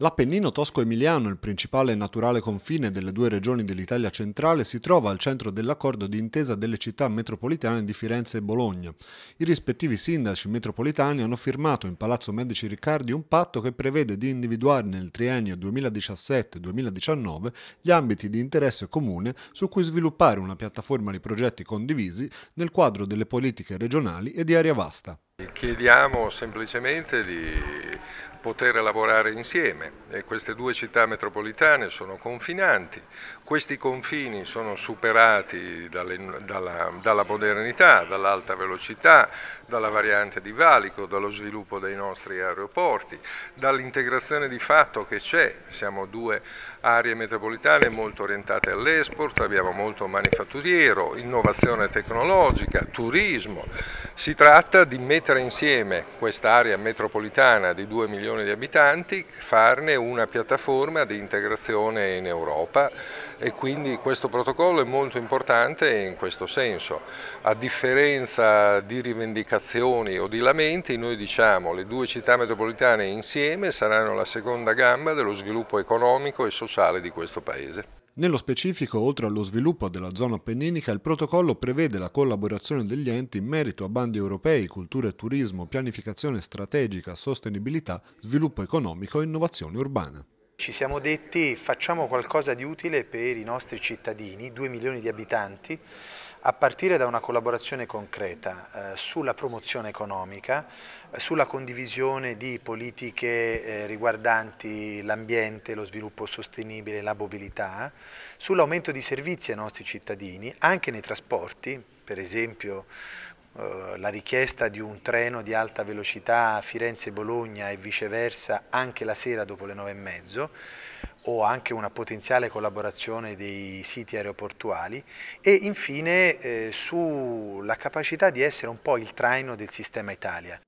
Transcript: L'Appennino tosco-emiliano, il principale e naturale confine delle due regioni dell'Italia centrale, si trova al centro dell'accordo d'intesa delle città metropolitane di Firenze e Bologna. I rispettivi sindaci metropolitani hanno firmato in Palazzo Medici Riccardi un patto che prevede di individuare nel triennio 2017-2019 gli ambiti di interesse comune su cui sviluppare una piattaforma di progetti condivisi nel quadro delle politiche regionali e di area vasta. Chiediamo semplicemente di poter lavorare insieme e queste due città metropolitane sono confinanti, questi confini sono superati dalla modernità, dall'alta velocità, dalla variante di valico, dallo sviluppo dei nostri aeroporti, dall'integrazione di fatto che c'è, siamo due aree metropolitane molto orientate all'export, abbiamo molto manifatturiero, innovazione tecnologica, turismo, si tratta di mettere insieme quest'area metropolitana di 2 milioni di abitanti, farne una piattaforma di integrazione in Europa e quindi questo protocollo è molto importante in questo senso. A differenza di rivendicazioni o di lamenti, noi diciamo le due città metropolitane insieme saranno la seconda gamba dello sviluppo economico e sociale di questo Paese. Nello specifico, oltre allo sviluppo della zona appenninica, il protocollo prevede la collaborazione degli enti in merito a bandi europei, cultura e turismo, pianificazione strategica, sostenibilità, sviluppo economico e innovazione urbana. Ci siamo detti facciamo qualcosa di utile per i nostri cittadini, 2 milioni di abitanti, a partire da una collaborazione concreta sulla promozione economica, sulla condivisione di politiche riguardanti l'ambiente, lo sviluppo sostenibile, la mobilità, sull'aumento di servizi ai nostri cittadini, anche nei trasporti, per esempio la richiesta di un treno di alta velocità a Firenze-Bologna e viceversa anche la sera dopo le 9:30, o anche una potenziale collaborazione dei siti aeroportuali e infine sulla capacità di essere un po' il traino del sistema Italia.